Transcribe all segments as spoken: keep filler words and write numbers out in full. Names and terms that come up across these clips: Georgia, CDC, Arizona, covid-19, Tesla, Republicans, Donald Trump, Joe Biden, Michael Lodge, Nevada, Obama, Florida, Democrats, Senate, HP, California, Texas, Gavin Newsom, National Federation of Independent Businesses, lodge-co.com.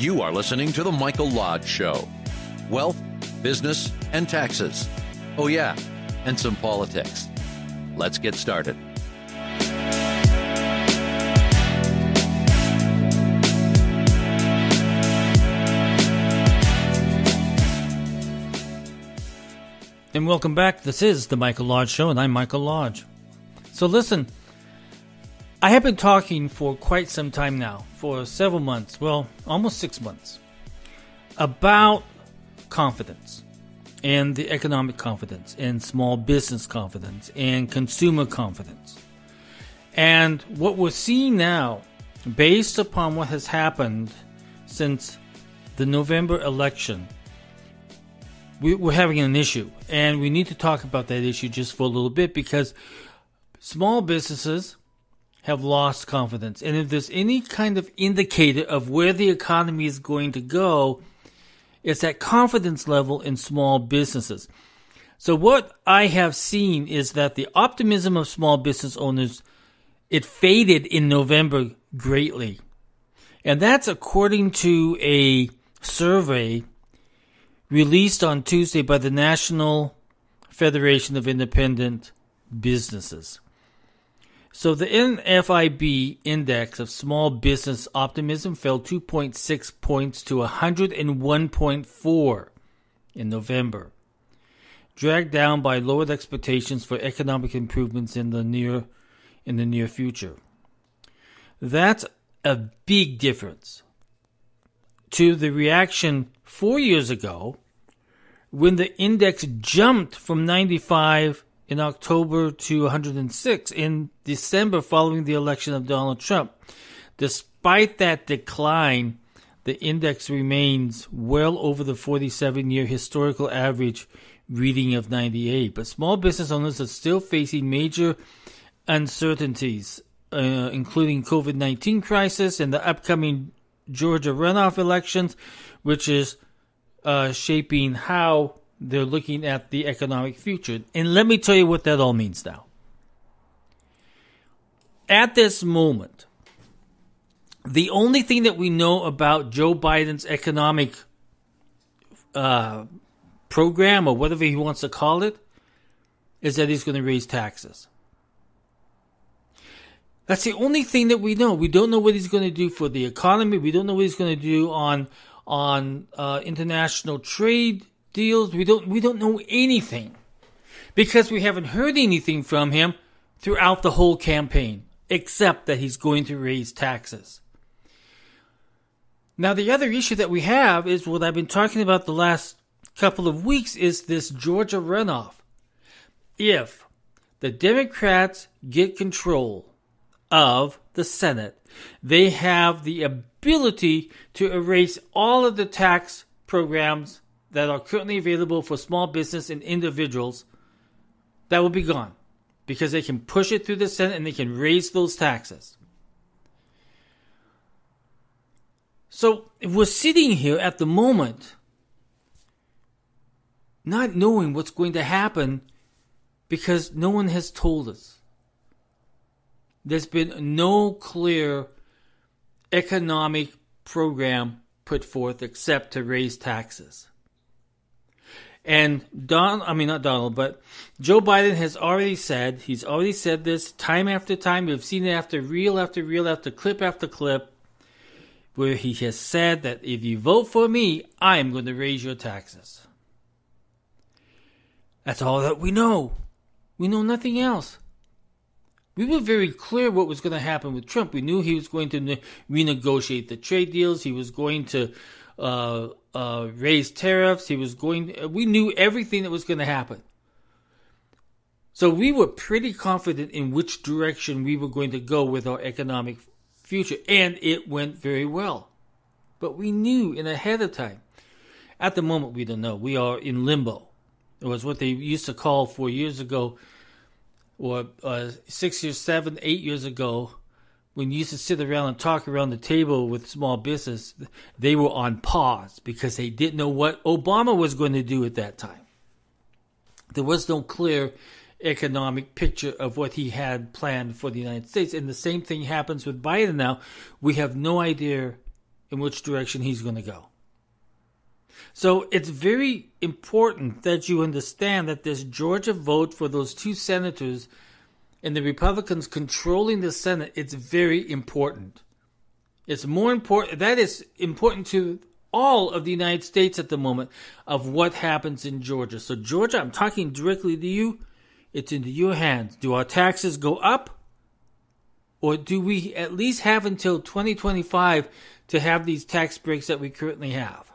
You are listening to The Michael Lodge Show. Wealth, business, and taxes. Oh yeah, and some politics. Let's get started. And welcome back. This is The Michael Lodge Show, and I'm Michael Lodge. So listen, I have been talking for quite some time now, for several months, well, almost six months, about confidence and the economic confidence and small business confidence and consumer confidence. And what we're seeing now, based upon what has happened since the November election, we, we're having an issue. And we need to talk about that issue just for a little bit, because small businesses have lost confidence. And if there's any kind of indicator of where the economy is going to go, it's that confidence level in small businesses. So what I have seen is that the optimism of small business owners, it faded in November greatly. And that's according to a survey released on Tuesday by the National Federation of Independent Businesses. So the N F I B index of small business optimism fell two point six points to one hundred one point four in November, dragged down by lowered expectations for economic improvements in the near in the near future. That's a big difference to the reaction four years ago, when the index jumped from ninety-five in October to one hundred six in December following the election of Donald Trump. Despite that decline, the index remains well over the forty-seven year historical average reading of ninety-eight. But small business owners are still facing major uncertainties, uh, including COVID nineteen crisis and the upcoming Georgia runoff elections, which is uh, shaping how they're looking at the economic future. And let me tell you what that all means now. At this moment, the only thing that we know about Joe Biden's economic uh, program, or whatever he wants to call it, is that he's going to raise taxes. That's the only thing that we know. We don't know what he's going to do for the economy. We don't know what he's going to do on on uh, international trade deals. We don't, we don't know anything, because we haven't heard anything from him throughout the whole campaign, except that he's going to raise taxes. Now, the other issue that we have is what I've been talking about the last couple of weeks is this Georgia runoff. If the Democrats get control of the Senate, they have the ability to erase all of the tax programs that are currently available for small business and individuals. That will be gone, because they can push it through the Senate and they can raise those taxes. So we're sitting here at the moment not knowing what's going to happen, because no one has told us. There's been no clear economic program put forth except to raise taxes. And Don, I mean not Donald, but Joe Biden has already said, he's already said this time after time. We've seen it after reel after reel after clip after clip, where he has said that if you vote for me, I am going to raise your taxes. That's all that we know. We know nothing else. We were very clear what was going to happen with Trump. We knew he was going to renegotiate the trade deals. He was going to uh, uh, raise tariffs. He was going. We knew everything that was going to happen. So we were pretty confident in which direction we were going to go with our economic future, and it went very well. But we knew in ahead of time. At the moment, we don't know. We are in limbo. It was what they used to call four years ago, or uh, six years, seven, eight years ago, when you used to sit around and talk around the table with small business, they were on pause because they didn't know what Obama was going to do at that time. There was no clear economic picture of what he had planned for the United States. And the same thing happens with Biden now. We have no idea in which direction he's going to go. So it's very important that you understand that this Georgia vote for those two senators and the Republicans controlling the Senate, it's very important. It's more important. That is important to all of the United States at the moment of what happens in Georgia. So Georgia, I'm talking directly to you. It's into your hands. Do our taxes go up? Or do we at least have until twenty twenty-five to have these tax breaks that we currently have?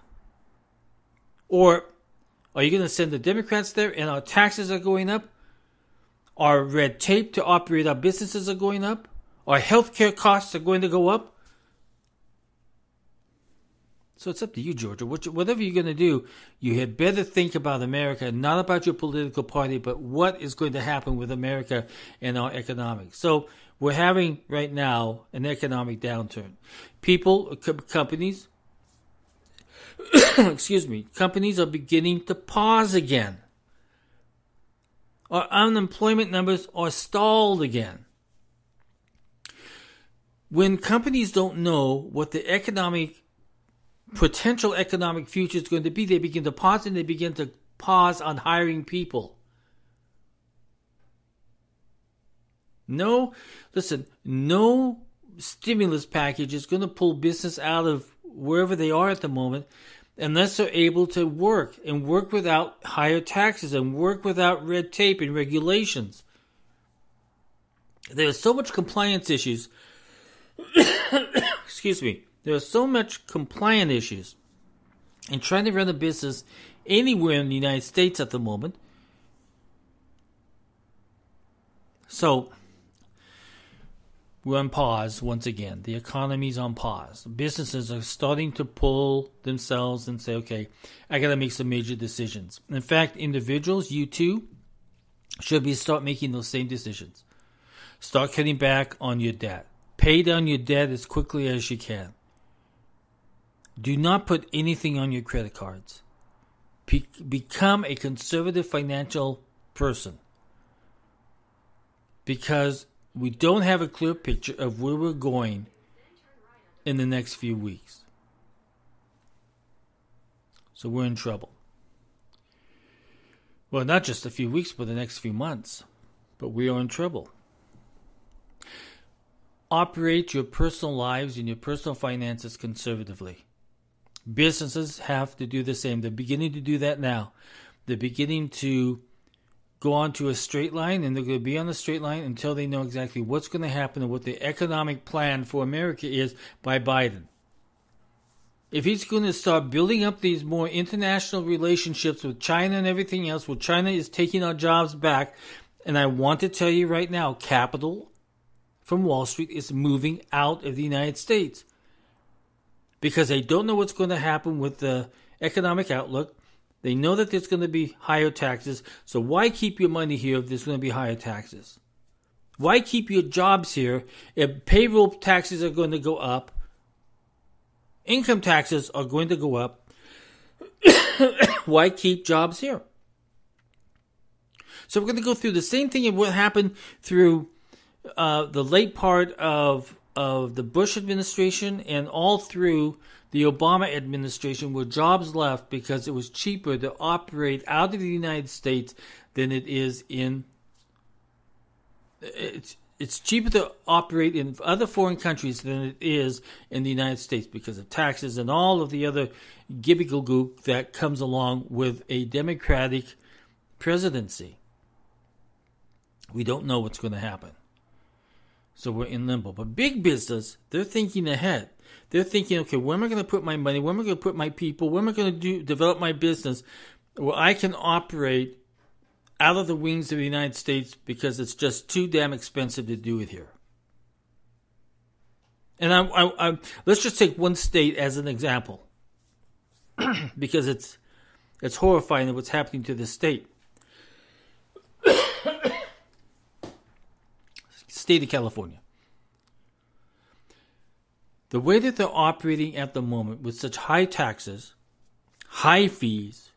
Or are you going to send the Democrats there and our taxes are going up? Our red tape to operate our businesses are going up? Our healthcare costs are going to go up? So it's up to you, Georgia. Whatever you're going to do, you had better think about America, not about your political party, but what is going to happen with America and our economics. So we're having right now an economic downturn. People, co- companies, excuse me, companies are beginning to pause again. Our unemployment numbers are stalled again. When companies don't know what the economic potential economic future is going to be, they begin to pause and they begin to pause on hiring people. No, listen, no stimulus package is going to pull business out of wherever they are at the moment unless they're able to work and work without higher taxes and work without red tape and regulations. There's so much compliance issues. Excuse me. There are so much compliance issues in trying to run a business anywhere in the United States at the moment. So we're on pause once again. The economy's on pause. Businesses are starting to pull themselves and say, okay, I got to make some major decisions. In fact, individuals, you too, should be start making those same decisions. Start cutting back on your debt. Pay down your debt as quickly as you can. Do not put anything on your credit cards. Be- become a conservative financial person, because we don't have a clear picture of where we're going in the next few weeks. So we're in trouble. Well, not just a few weeks, but the next few months. But we are in trouble. Operate your personal lives and your personal finances conservatively. Businesses have to do the same. They're beginning to do that now. They're beginning to go on to a straight line, and they're going to be on the straight line until they know exactly what's going to happen and what the economic plan for America is by Biden. If he's going to start building up these more international relationships with China and everything else, well, China is taking our jobs back. And I want to tell you right now, capital from Wall Street is moving out of the United States because they don't know what's going to happen with the economic outlook. They know that there's going to be higher taxes. So why keep your money here if there's going to be higher taxes? Why keep your jobs here if payroll taxes are going to go up, income taxes are going to go up? Why keep jobs here? So we're going to go through the same thing and what happened through uh, the late part of of the Bush administration and all through the Obama administration, where jobs left because it was cheaper to operate out of the United States than it is in. It's, it's cheaper to operate in other foreign countries than it is in the United States because of taxes and all of the other gobbledygook that comes along with a Democratic presidency. We don't know what's going to happen. So we're in limbo. But big business, they're thinking ahead. They're thinking, okay, where am I going to put my money? Where am I going to put my people? Where am I going to do, develop my business where I can operate out of the wings of the United States because it's just too damn expensive to do it here? And I, I, I, let's just take one state as an example because it's, it's horrifying what's happening to this state. State of California. The way that they're operating at the moment with such high taxes, high fees,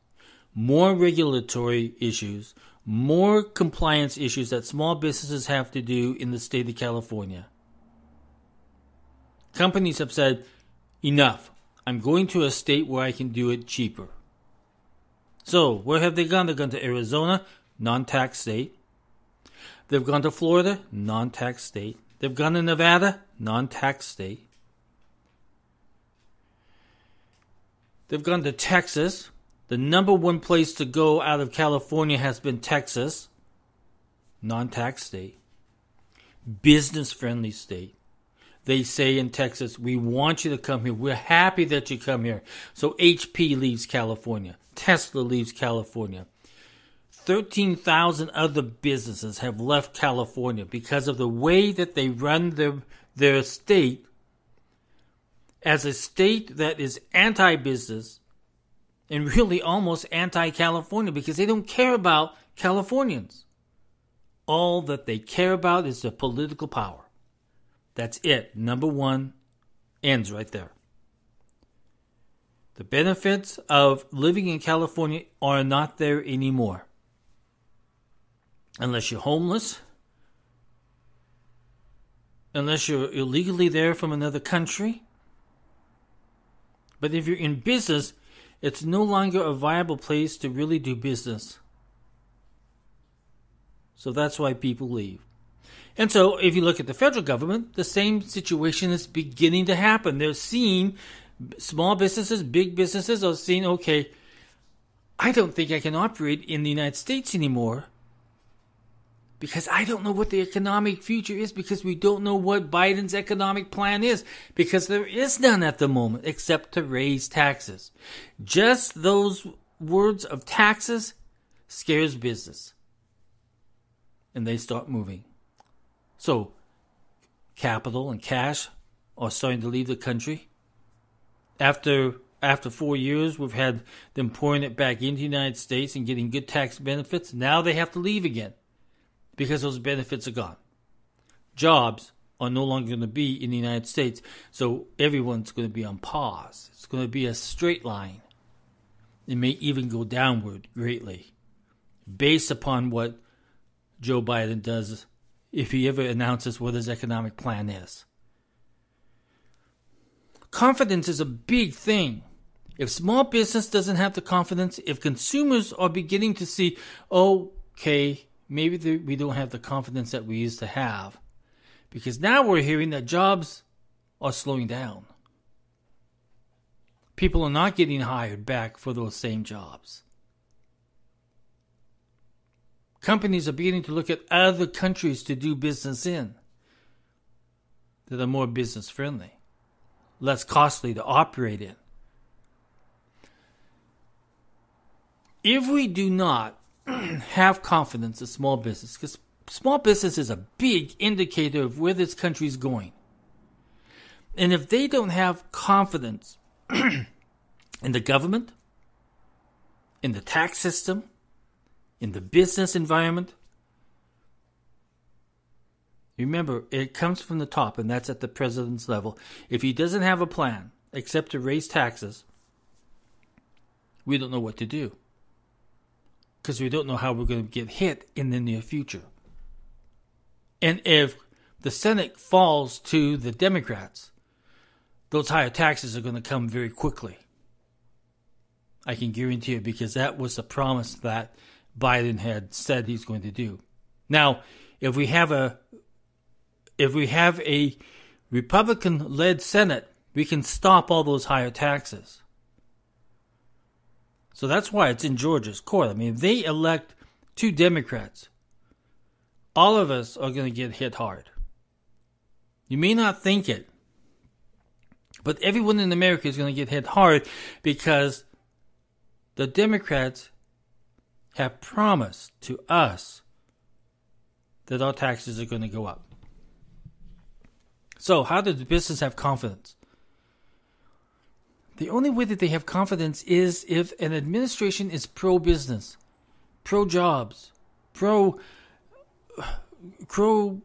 more regulatory issues, more compliance issues that small businesses have to do in the state of California. Companies have said, Enough. I'm going to a state where I can do it cheaper. So, where have they gone? They've gone to Arizona, non-tax state. They've gone to Florida, non-tax state. They've gone to Nevada, non-tax state. They've gone to Texas. The number one place to go out of California has been Texas, non-tax state. Business-friendly state. They say in Texas, we want you to come here. We're happy that you come here. So H P leaves California. Tesla leaves California. thirteen thousand other businesses have left California because of the way that they run their, their state as a state that is anti-business and really almost anti-California because they don't care about Californians. All that they care about is their political power. That's it. Number one ends right there. The benefits of living in California are not there anymore. Unless you're homeless. Unless you're illegally there from another country. But if you're in business, it's no longer a viable place to really do business. So that's why people leave. And so if you look at the federal government, the same situation is beginning to happen. They're seeing small businesses, big businesses are seeing, okay, I don't think I can operate in the United States anymore because I don't know what the economic future is, because we don't know what Biden's economic plan is, because there is none at the moment except to raise taxes. Just those words of taxes scares business. And they start moving. So, capital and cash are starting to leave the country. After after four years, we've had them pouring it back into the United States and getting good tax benefits. Now they have to leave again because those benefits are gone. Jobs are no longer going to be in the United States, so everyone's going to be on pause. It's going to be a straight line. It may even go downward greatly based upon what Joe Biden does if he ever announces what his economic plan is. Confidence is a big thing. If small business doesn't have the confidence, if consumers are beginning to see, okay, maybe the, we don't have the confidence that we used to have, because now we're hearing that jobs are slowing down. People are not getting hired back for those same jobs. Companies are beginning to look at other countries to do business in that are more business friendly, less costly to operate in. If we do not have confidence in small business, because small business is a big indicator of where this country is going. And if they don't have confidence in the government, in the tax system, in the business environment, remember, it comes from the top, and that's at the president's level. If he doesn't have a plan except to raise taxes, we don't know what to do, because we don't know how we're going to get hit in the near future. And if the Senate falls to the Democrats, those higher taxes are going to come very quickly. I can guarantee you, because that was the promise that Biden had said he's going to do. Now, if we have a if we have a Republican-led Senate, we can stop all those higher taxes. So that's why it's in Georgia's court. I mean, if they elect two Democrats, all of us are going to get hit hard. You may not think it, but everyone in America is going to get hit hard because the Democrats have promised to us that our taxes are going to go up. So how does the business have confidence? The only way that they have confidence is if an administration is pro-business, pro-jobs, pro, pro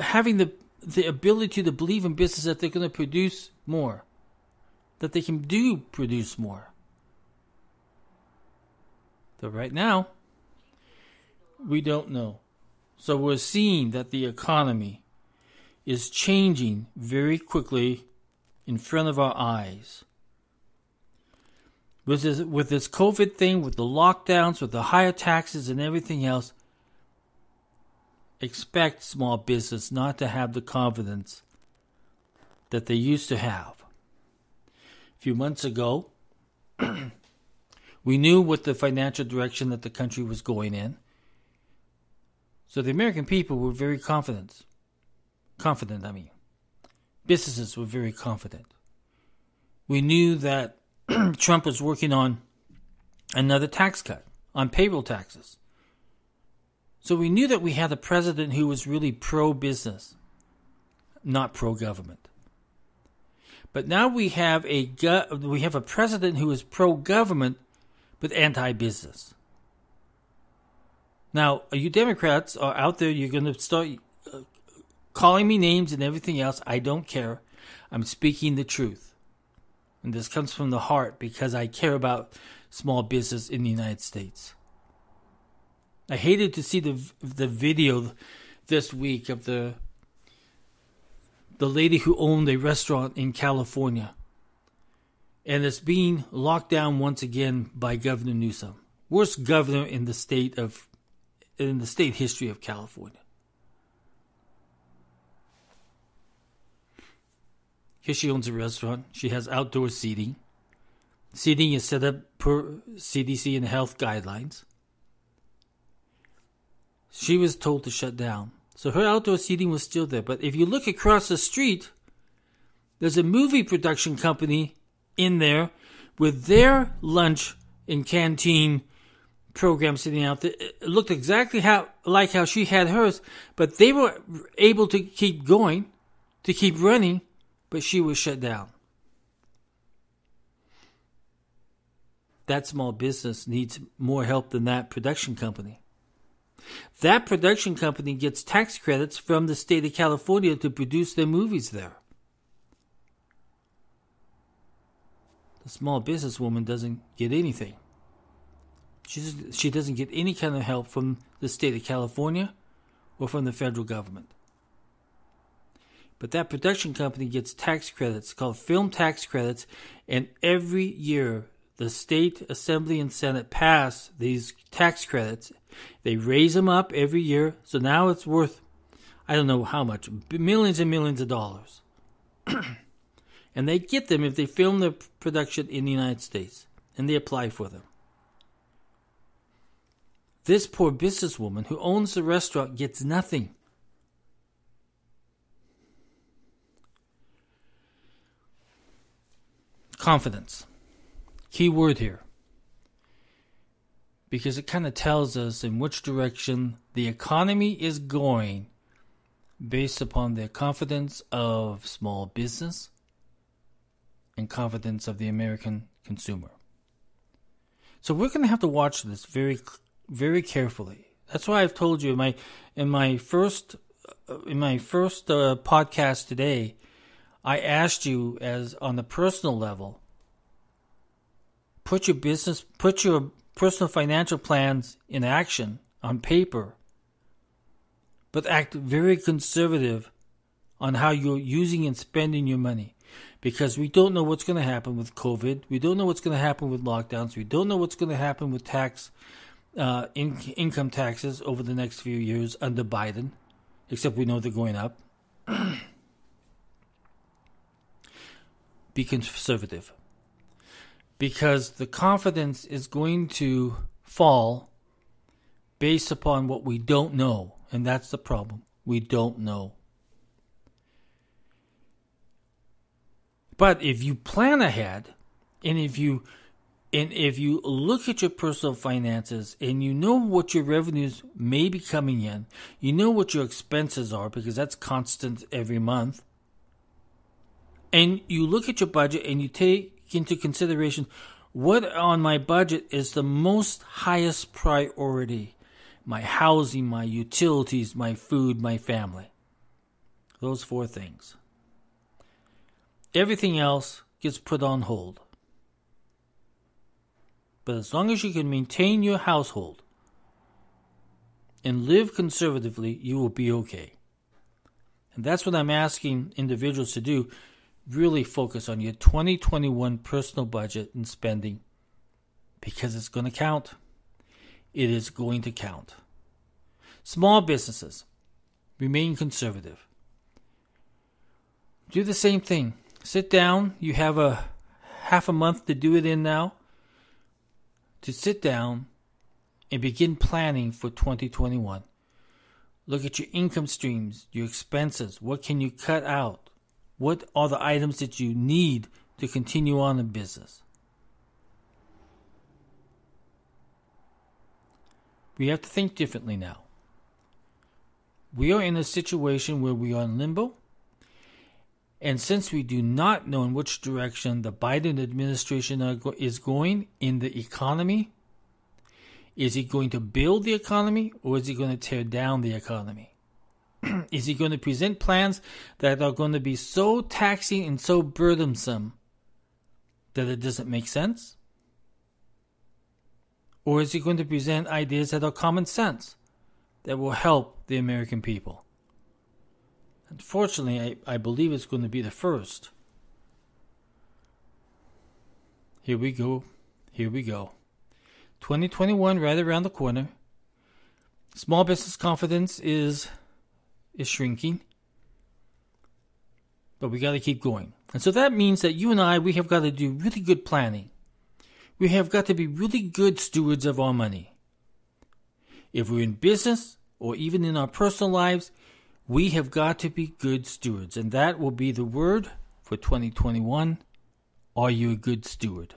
having the, the ability to believe in business that they're going to produce more, that they can do produce more. But right now, we don't know. So we're seeing that the economy is changing very quickly in front of our eyes. With this, with this COVID thing, with the lockdowns, with the higher taxes and everything else, expect small business not to have the confidence that they used to have. A few months ago, we knew what the financial direction that the country was going in. So the American people were very confident. Confident, I mean. Businesses were very confident. We knew that Trump was working on another tax cut, on payroll taxes. So we knew that we had a president who was really pro-business, not pro-government. But now we have a go- we have a president who is pro-government but anti-business. Now, you Democrats are out there. You're going to start uh, calling me names and everything else. I don't care. I'm speaking the truth. And this comes from the heart because I care about small business in the United States. I hated to see the the video this week of the the lady who owned a restaurant in California. And it's being locked down once again by Governor Newsom. Worst governor in the state of in the state history of California. Here she owns a restaurant. She has outdoor seating. Seating is set up per C D C and health guidelines. She was told to shut down. So her outdoor seating was still there. But if you look across the street, there's a movie production company in there with their lunch and canteen program sitting out there. It looked exactly how like how she had hers, but they were able to keep going, to keep running, but she was shut down. That small business needs more help than that production company. That production company gets tax credits from the state of California to produce their movies there. The small businesswoman doesn't get anything. She's, she doesn't get any kind of help from the state of California or from the federal government. But that production company gets tax credits called film tax credits, and every year the state assembly and senate pass these tax credits. They raise them up every year, so now it's worth I don't know how much, millions and millions of dollars. And they get them if they film their production in the United States, and they apply for them. This poor businesswoman who owns the restaurant gets nothing. Confidence. Key word here. Because it kind of tells us in which direction the economy is going based upon the confidence of small business and confidence of the American consumer. So we're going to have to watch this very, very carefully. That's why I've told you in my in my first in my first uh, podcast today, I asked you as on the personal level, put your business, put your personal financial plans in action on paper, but act very conservative on how you're using and spending your money, because we don't know what's going to happen with COVID. We don't know what's going to happen with lockdowns. We don't know what's going to happen with tax, uh, in- income taxes over the next few years under Biden, except we know they're going up. Be conservative, because the confidence is going to fall based upon what we don't know, and that's the problem. We don't know. But if you plan ahead, and if you and if you look at your personal finances, and you know what your revenues may be coming in, you know what your expenses are, because that's constant every month, and you look at your budget and you take into consideration what on my budget is the most highest priority. My housing, my utilities, my food, my family. Those four things. Everything else gets put on hold. But as long as you can maintain your household and live conservatively, you will be okay. And that's what I'm asking individuals to do. really focus on your twenty twenty-one personal budget and spending, because it's going to count. It is going to count. Small businesses, remain conservative. Do the same thing. Sit down. You have a half a month to do it in now. To sit down and begin planning for twenty twenty-one. Look at your income streams, your expenses. What can you cut out? What are the items that you need to continue on in business? We have to think differently now. We are in a situation where we are in limbo. And since we do not know in which direction the Biden administration is going in the economy, is he going to build the economy or is he going to tear down the economy? Is he going to present plans that are going to be so taxing and so burdensome that it doesn't make sense? Or is he going to present ideas that are common sense that will help the American people? Unfortunately, I, I believe it's going to be the first. Here we go. Here we go. twenty twenty-one right around the corner. Small business confidence is is shrinking. But we got to keep going. And so that means that you and I, we have got to do really good planning. We have got to be really good stewards of our money. If we're in business or even in our personal lives, we have got to be good stewards. And that will be the word for twenty twenty-one. Are you a good steward?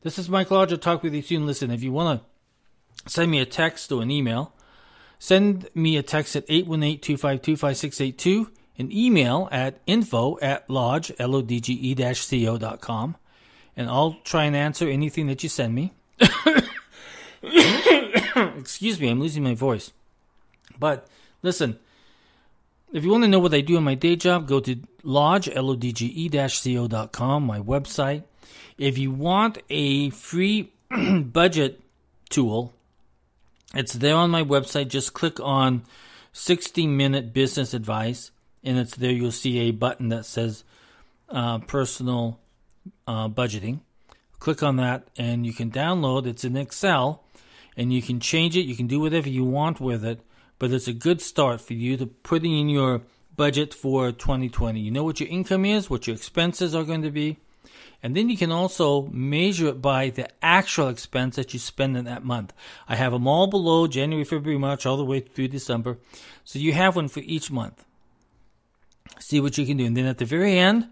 This is Michael Lodge. I'll talk with you soon. Listen, if you want to send me a text or an email, send me a text at eight one eight, two five two, five six eight two, an email at info at lodge, L O D G E dash C O dot com, and I'll try and answer anything that you send me. Excuse me, I'm losing my voice. But listen, if you want to know what I do in my day job, go to lodge, L O D G E dash C O dot com, my website. If you want a free budget tool, it's there on my website. Just click on sixty minute business advice, and it's there. You'll see a button that says uh, personal uh, budgeting. Click on that, and you can download. It's in Excel, and you can change it. You can do whatever you want with it, but it's a good start for you to put in your budget for twenty twenty. You know what your income is, what your expenses are going to be. And then you can also measure it by the actual expense that you spend in that month. I have them all below January, February, March, all the way through December. So you have one for each month. See what you can do. And then at the very end,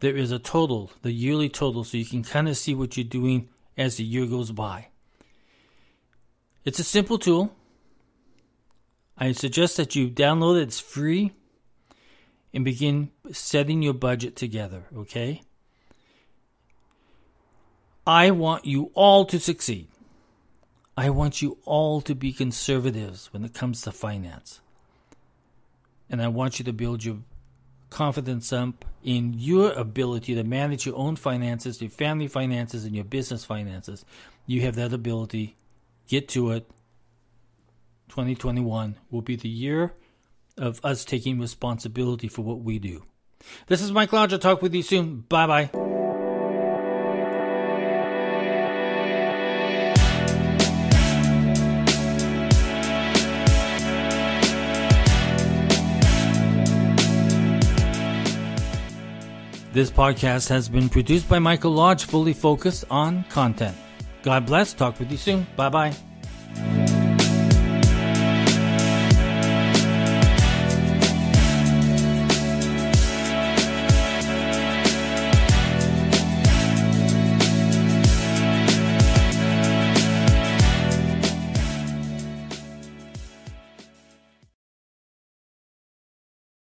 there is a total, the yearly total. So you can kind of see what you're doing as the year goes by. It's a simple tool. I suggest that you download it. It's free. And begin setting your budget together, okay? I want you all to succeed. I want you all to be conservatives when it comes to finance. And I want you to build your confidence up in your ability to manage your own finances, your family finances, and your business finances. You have that ability. Get to it. twenty twenty-one will be the year of us taking responsibility for what we do. This is Mike Lodge. I'll talk with you soon. Bye-bye. This podcast has been produced by Michael Lodge, fully focused on content. God bless. Talk with you soon. Bye-bye.